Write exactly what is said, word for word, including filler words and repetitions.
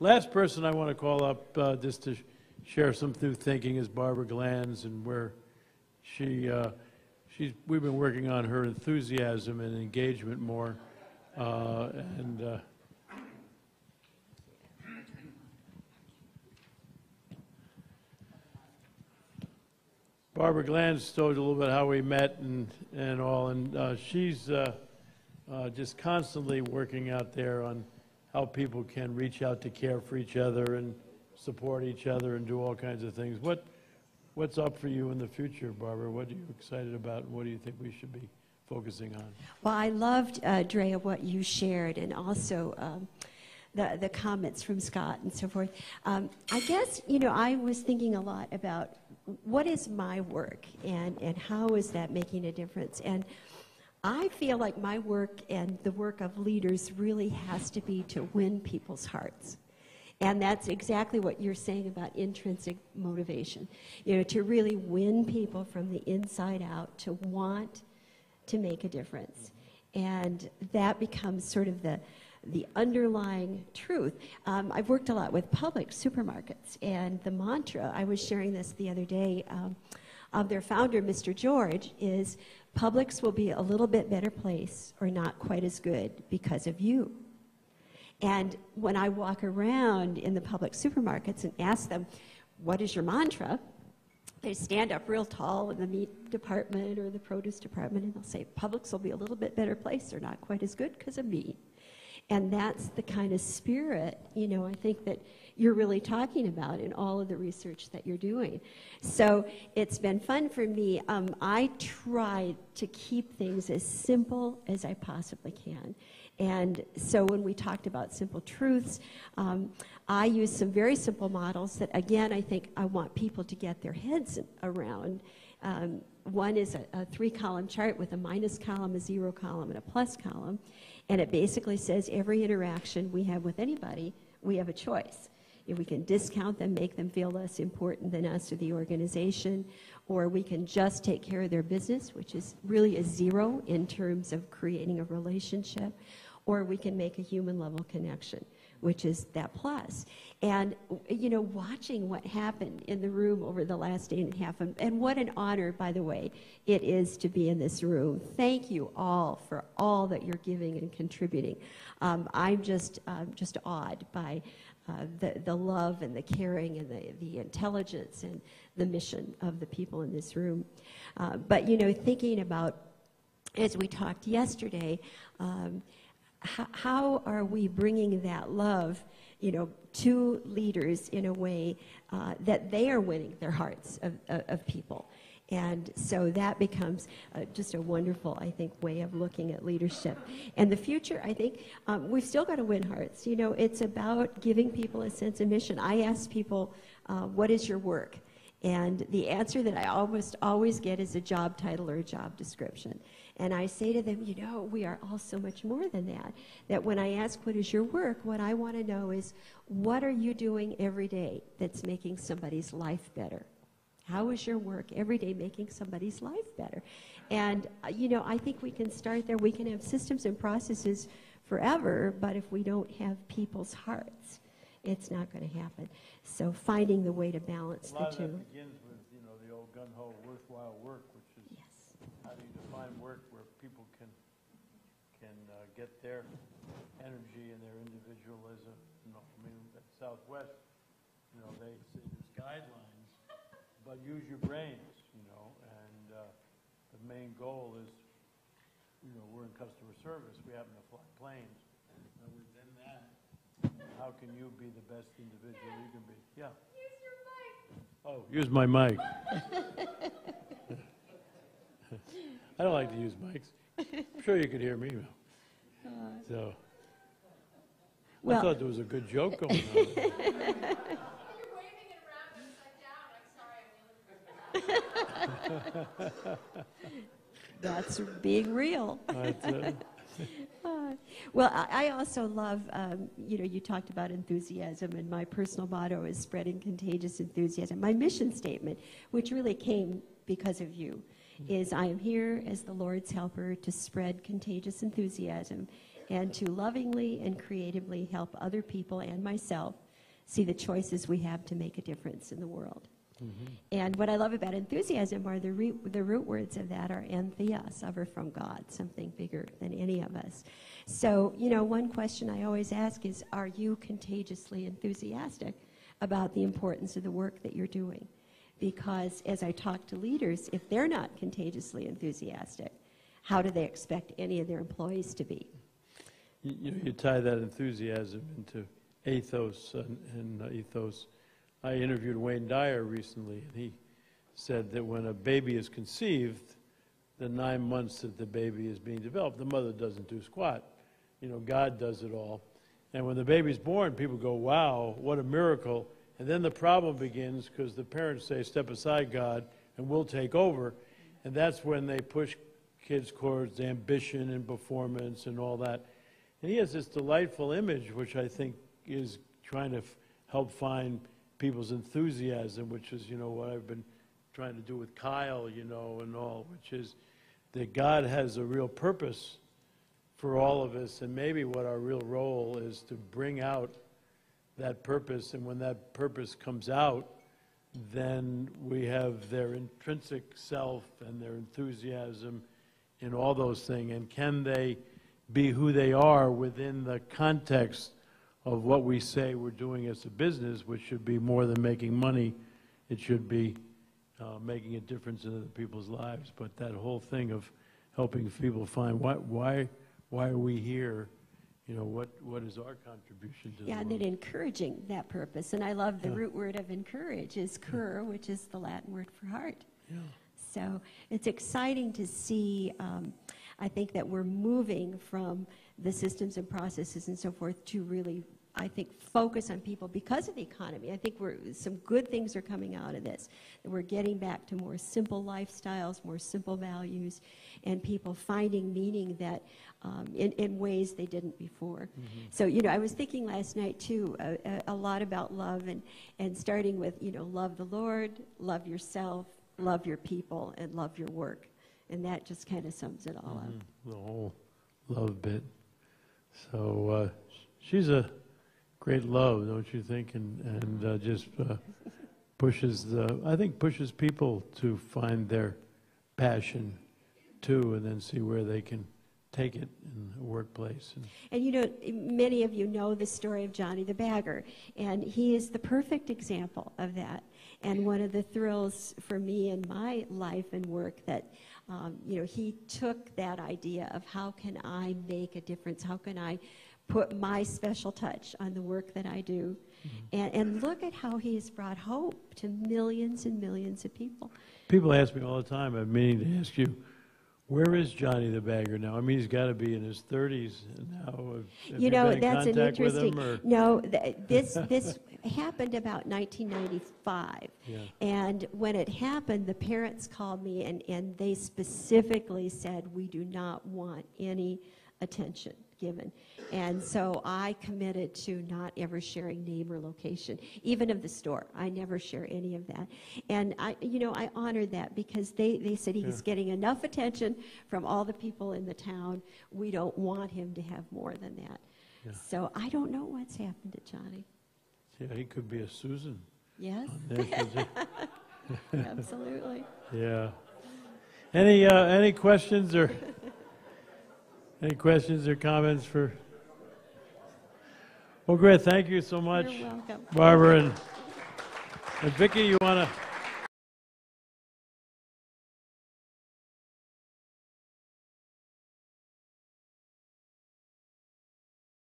Last person I want to call up uh, just to sh share some new thinking is Barbara Glanz, and where she, uh, she's, we've been working on her enthusiasm and engagement more. Uh, and uh, Barbara Glanz told you a little bit how we met and, and all, and uh, she's uh, uh, just constantly working out there on how people can reach out to care for each other and support each other and do all kinds of things. What, what's up for you in the future, Barbara? What are you excited about, and what do you think we should be focusing on? Well, I loved, uh, Drea, what you shared, and also um, the, the comments from Scott and so forth. Um, I guess, you know, I was thinking a lot about what is my work, and, and how is that making a difference? And I feel like my work and the work of leaders really has to be to win people's hearts. And that's exactly what you're saying about intrinsic motivation. You know, to really win people from the inside out to want to make a difference. And that becomes sort of the, the underlying truth. Um, I've worked a lot with Publix supermarkets, and the mantra, I was sharing this the other day, um, of their founder, Mister George, is Publix will be a little bit better place or not quite as good because of you. And when I walk around in the Publix supermarkets and ask them, what is your mantra? They stand up real tall in the meat department or the produce department, and they'll say, Publix will be a little bit better place or not quite as good because of me. And that's the kind of spirit, you know, I think that you're really talking about in all of the research that you're doing. So it's been fun for me. Um, I try to keep things as simple as I possibly can. And so when we talked about simple truths, um, I used some very simple models that, again, I think I want people to get their heads around. Um, one is a, a three-column chart with a minus column, a zero column, and a plus column. And it basically says every interaction we have with anybody, we have a choice. If we can discount them, make them feel less important than us or the organization, or we can just take care of their business, which is really a zero in terms of creating a relationship, or we can make a human level connection, which is that plus. And, you know, watching what happened in the room over the last day and a half, and what an honor, by the way, it is to be in this room. Thank you all for all that you're giving and contributing. Um, I'm just, uh, just awed by Uh, the, the love and the caring and the, the intelligence and the mission of the people in this room. Uh, but, you know, thinking about, as we talked yesterday, um, how are we bringing that love, you know, to leaders in a way uh, that they are winning their hearts of, of, of people? And so that becomes uh, just a wonderful, I think, way of looking at leadership. And the future, I think, um, we've still got to win hearts. You know, it's about giving people a sense of mission. I ask people, uh, what is your work? And the answer that I almost always get is a job title or a job description. And I say to them, you know, we are all so much more than that. That when I ask, what is your work, what I want to know is, what are you doing every day that's making somebody's life better? How is your work every day making somebody's life better? And, uh, you know, I think we can start there. We can have systems and processes forever, but if we don't have people's hearts, it's not going to happen. So finding the way to balance the two. A lot of that begins with, you know, the old gung-ho worthwhile work, which is, yes, how do you define work where people can, can uh, get their energy and their individualism? You know, I mean, at Southwest, you know, they say there's guidelines. But use your brains, you know, and uh, the main goal is, you know, we're in customer service, we happen to fly planes. And within that, how can you be the best individual you can be? Yeah. Use your mic. Oh, use my mic. I don't like to use mics. I'm sure you could hear me. Uh, so, well, I thought there was a good joke going on. That's being real. uh, well, I, I also love, um, you know, you talked about enthusiasm, and my personal motto is spreading contagious enthusiasm. My mission statement, which really came because of you, is I am here as the Lord's helper to spread contagious enthusiasm and to lovingly and creatively help other people and myself see the choices we have to make a difference in the world. Mm-hmm. And what I love about enthusiasm are the, re the root words of that are entheos, ever from God, something bigger than any of us. So, you know, one question I always ask is, are you contagiously enthusiastic about the importance of the work that you're doing? Because as I talk to leaders, if they're not contagiously enthusiastic, how do they expect any of their employees to be? You, you, you tie that enthusiasm into ethos and, and uh, ethos. I interviewed Wayne Dyer recently, and he said that when a baby is conceived, the nine months that the baby is being developed, the mother doesn't do squat. You know, God does it all. And when the baby's born, people go, wow, what a miracle. And then the problem begins because the parents say, step aside, God, and we'll take over. And that's when they push kids towards ambition and performance and all that. And he has this delightful image, which I think is trying to f help find people's enthusiasm, which is, you know, what I've been trying to do with Kyle, you know, and all, which is that God has a real purpose for all of us, and maybe what our real role is to bring out that purpose, and when that purpose comes out, then we have their intrinsic self and their enthusiasm and all those things, and can they be who they are within the context of what we say we're doing as a business, which should be more than making money. It should be uh, making a difference in other people's lives. But that whole thing of helping people find why, why, why are we here? You know, what, what is our contribution to the world? Yeah, and then encouraging that purpose. And I love the yeah. root word of encourage is cur, yeah. which is the Latin word for heart. Yeah. So it's exciting to see, um, I think that we're moving from the systems and processes and so forth to really, I think, focus on people because of the economy. I think we're, some good things are coming out of this. We're getting back to more simple lifestyles, more simple values, and people finding meaning that um, in, in ways they didn't before. Mm-hmm. So, you know, I was thinking last night, too, a, a lot about love and, and starting with, you know, love the Lord, love yourself, love your people, and love your work. And that just kind of sums it all mm-hmm. up. The whole love bit. So uh, she's a great love, don't you think? And, and uh, just uh, pushes, the, I think, pushes people to find their passion, too, and then see where they can take it in the workplace. And, and you know, many of you know the story of Johnny the Bagger, and he is the perfect example of that. And one of the thrills for me in my life and work that, um, you know, he took that idea of how can I make a difference? How can I put my special touch on the work that I do? Mm-hmm. and, and look at how he has brought hope to millions and millions of people. People ask me all the time, I'm meaning to ask you, where is Johnny the Bagger now? I mean, he's got to be in his thirties now. Have you know, you that's in an interesting. No, th this this happened about nineteen ninety-five, yeah. And when it happened, the parents called me, and and they specifically said, we do not want any attention given, and so I committed to not ever sharing name or location, even of the store. I never share any of that, and I, you know, I honored that because they they said he's yeah. getting enough attention from all the people in the town. We don't want him to have more than that. Yeah. So I don't know what's happened to Johnny. Yeah, he could be a Susan. Yes. There, absolutely. Yeah. Any uh, any questions or? Any questions or comments for? Well, great. Thank you so much, Barbara and, and Vicki. You want to?